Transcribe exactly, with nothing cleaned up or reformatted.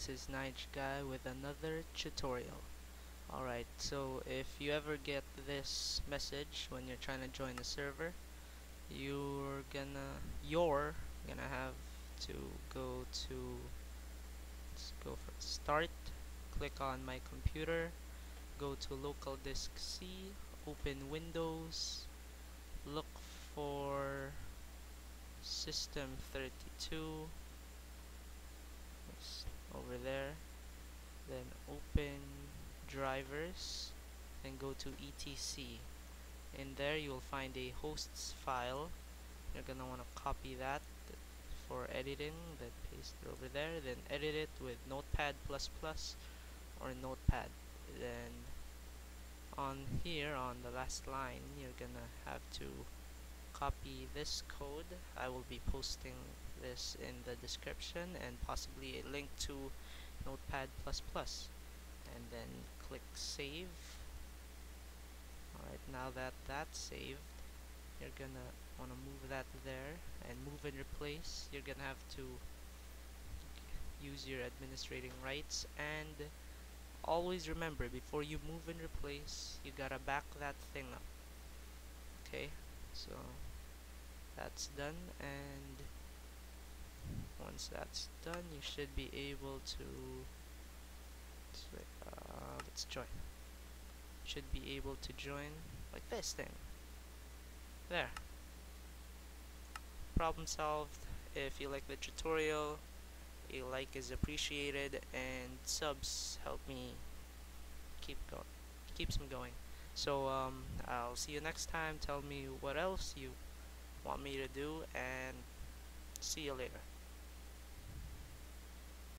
This is NigeGuy with another tutorial. Alright, so if you ever get this message when you're trying to join the server, you're gonna you're gonna have to go to let's go for start, click on my computer, go to local disk C, open Windows, look for system thirty-two over there, then open drivers, then go to etc. In there you'll find a hosts file. You're gonna want to copy that for editing, then paste it over there, then edit it with Notepad plus plus or Notepad. Then on here on the last line you're gonna have to copy this code. I will be posting this in the description and possibly a link to Notepad plus plus, and then click save. Alright, now that that's saved, you're gonna wanna move that there and move and replace. You're gonna have to use your administrating rights, and always remember, before you move and replace, you gotta back that thing up. Okay, so that's done, and once that's done you should be able to uh, let's join should be able to join like this thing there. Problem solved. If you like the tutorial, a like is appreciated, and subs help me keep going keeps me going. So um, I'll see you next time. Tell me what else you want me to do, and see you later.